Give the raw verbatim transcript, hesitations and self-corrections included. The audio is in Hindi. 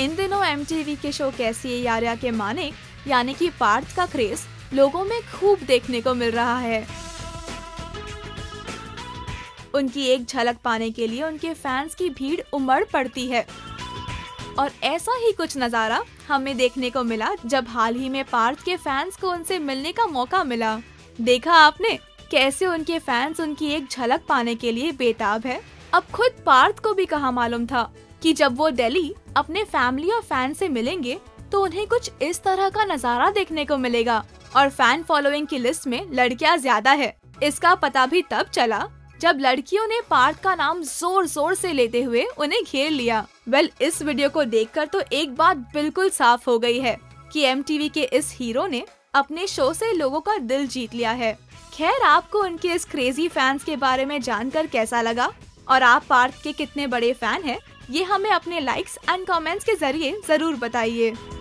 इन दिनों एमटीवी के शो कैसी ये यारियां के माने यानी कि पार्थ का क्रेज लोगों में खूब देखने को मिल रहा है। उनकी एक झलक पाने के लिए उनके फैंस की भीड़ उमड़ पड़ती है और ऐसा ही कुछ नज़ारा हमें देखने को मिला जब हाल ही में पार्थ के फैंस को उनसे मिलने का मौका मिला। देखा आपने कैसे उनके फैंस उनकी एक झलक पाने के लिए बेताब है। अब खुद पार्थ को भी कहाँ मालूम था कि जब वो दिल्ली अपने फैमिली और फैन से मिलेंगे तो उन्हें कुछ इस तरह का नज़ारा देखने को मिलेगा। और फैन फॉलोइंग की लिस्ट में लड़कियां ज्यादा है, इसका पता भी तब चला जब लड़कियों ने पार्थ का नाम जोर जोर से लेते हुए उन्हें घेर लिया। वेल इस वीडियो को देखकर तो एक बात बिल्कुल साफ हो गई है कि एमटीवी के इस हीरो ने अपने शो से लोगों का दिल जीत लिया है। खैर आपको उनके इस क्रेजी फैंस के बारे में जानकर कैसा लगा और आप पार्थ के कितने बड़े फैन हैं, ये हमें अपने लाइक्स एंड कमेंट्स के जरिए जरूर बताइए।